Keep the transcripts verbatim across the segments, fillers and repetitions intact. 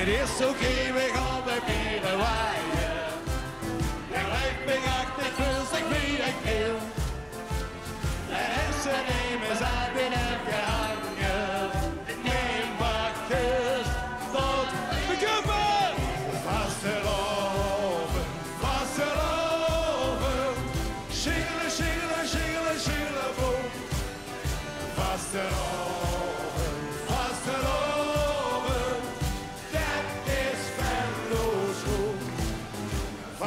Het is oké, okay, we gaan bij mij waaien. Ik lijk me achtig, dus ik weet ik wil. De hersenen zijn in hem gehangen. Neem wachters tot de kumpen. Vastelovend, vastelovend. Sjiengele, sjiengele, sjiengele, sjiengeleboem. Vastelovend.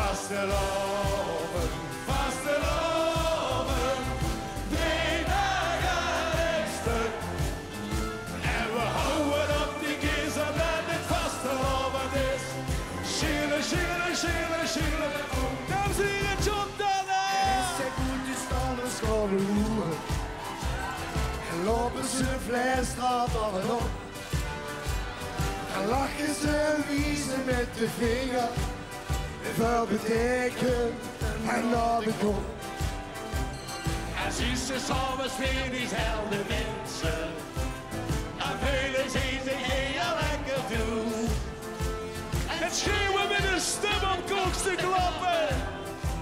Vastelaovend, vastelaovend, drie dagen een stuk. En we houden op die kies omdat het vastelaovend is. Sjiengele, sjiengele, sjiengele, sjiengeleboem. Dames en heren, John Dana! En zij goed die standen scholen loeren. En lopen ze vleesstraat af en op. En lachen ze en wiezen met de vinger. Voor betekent en naar de kop. En zien ze soms weer die zelfde mensen. En velen zien ze heel lekker toe. En schreeuwen met hun stem om koks te klappen.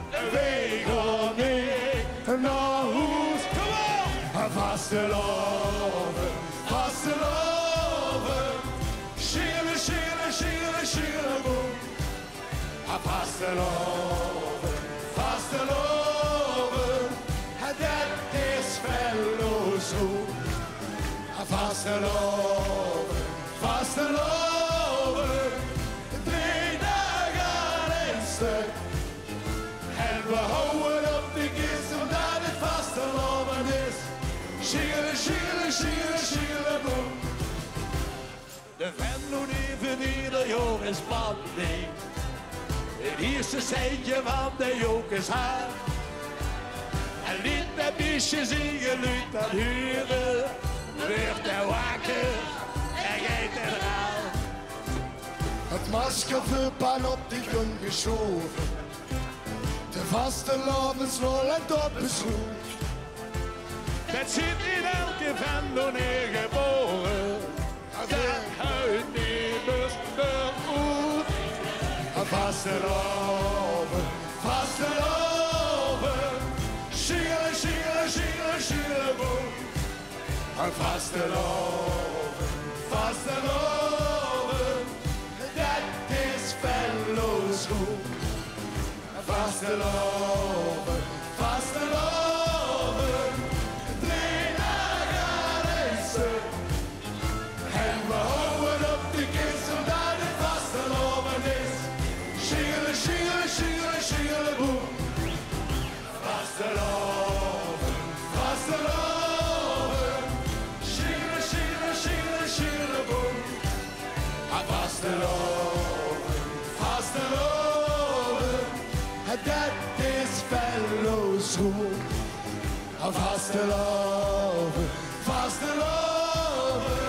En wij gaan niet naar huis. Kom op! En vastelovend, vastelovend. Sjiengele, sjiengele, sjiengele, sjiengeleboem. Vastelovend, vastelovend, dat is verloos goed. Vastelovend, vastelovend, drie dagen een stuk. En we houden op de kist omdat het vastelovend is. Sjiengele, sjiengele, sjiengele, sjiengeleboem. De Venlo die van ieder jongen is plat neemt. Het eerste seintje van de jokers haar. En liet de biesjes in geluid dat huren. Werd hij wakker en geeft hij raar. Het masker verpan op de grond geschoven. De vastelovend rollend op een schroef. Dat zit in elke Venlo neergeboren. Dat huid niet besproken. Vastelovend, vastelovend. Sjiengele, sjiengele, sjiengele, sjiengeleboem. Vastelovend, vastelovend. Dat is verloos goed. Vastelovend, vastelovend. Drie dagen een stuk. En we houden op de kist omdat het vastelovend is. Sjiengele, sjiengele, sjiengele, sjiengeleboem. Vastelovend, vastelovend. Sjiengele, sjiengele, sjiengele, sjiengeleboem. Vastelovend, vastelovend. Dat is verloos goed. Vastelovend, vastelovend.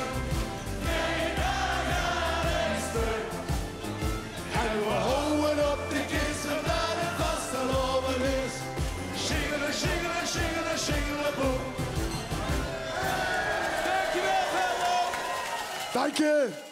Sjiengele, sjiengele, sjiengele, sjiengeleboem. Dank je.